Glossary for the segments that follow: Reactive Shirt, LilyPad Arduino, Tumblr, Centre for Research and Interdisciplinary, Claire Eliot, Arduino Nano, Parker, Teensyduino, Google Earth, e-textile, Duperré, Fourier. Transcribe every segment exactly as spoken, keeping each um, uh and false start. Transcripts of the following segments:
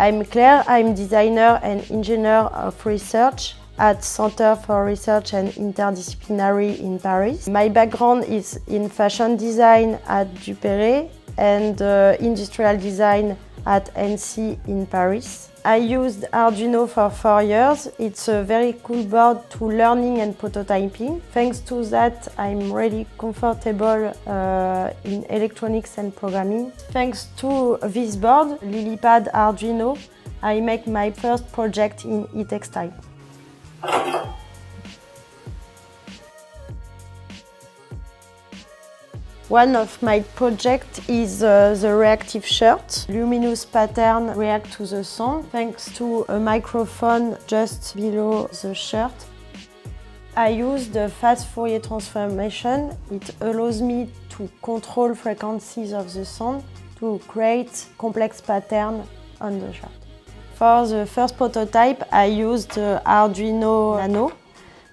I'm Claire, I'm designer and engineer of research at Centre for Research and Interdisciplinary in Paris. My background is in fashion design at Duperré and uh, industrial design at N C in Paris. I used Arduino for four years. It's a very cool board to learning and prototyping. Thanks to that, I'm really comfortable uh, in electronics and programming. Thanks to this board, LilyPad Arduino, I make my first project in e-textile. One of my projects is uh, the reactive shirt. Luminous pattern react to the sound thanks to a microphone just below the shirt. I use the fast Fourier transformation. It allows me to control frequencies of the sound to create complex patterns on the shirt. For the first prototype, I used the Arduino Nano,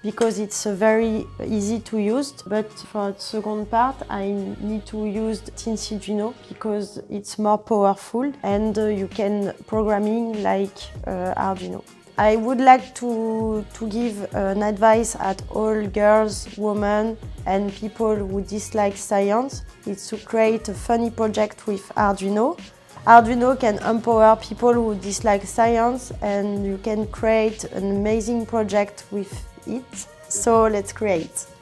because it's very easy to use, but for the second part I need to use Teensyduino because it's more powerful and you can programming like uh, Arduino. I would like to, to give an advice at all girls, women and people who dislike science. It's to create a funny project with Arduino. Arduino can empower people who dislike science and you can create an amazing project with it. So let's create.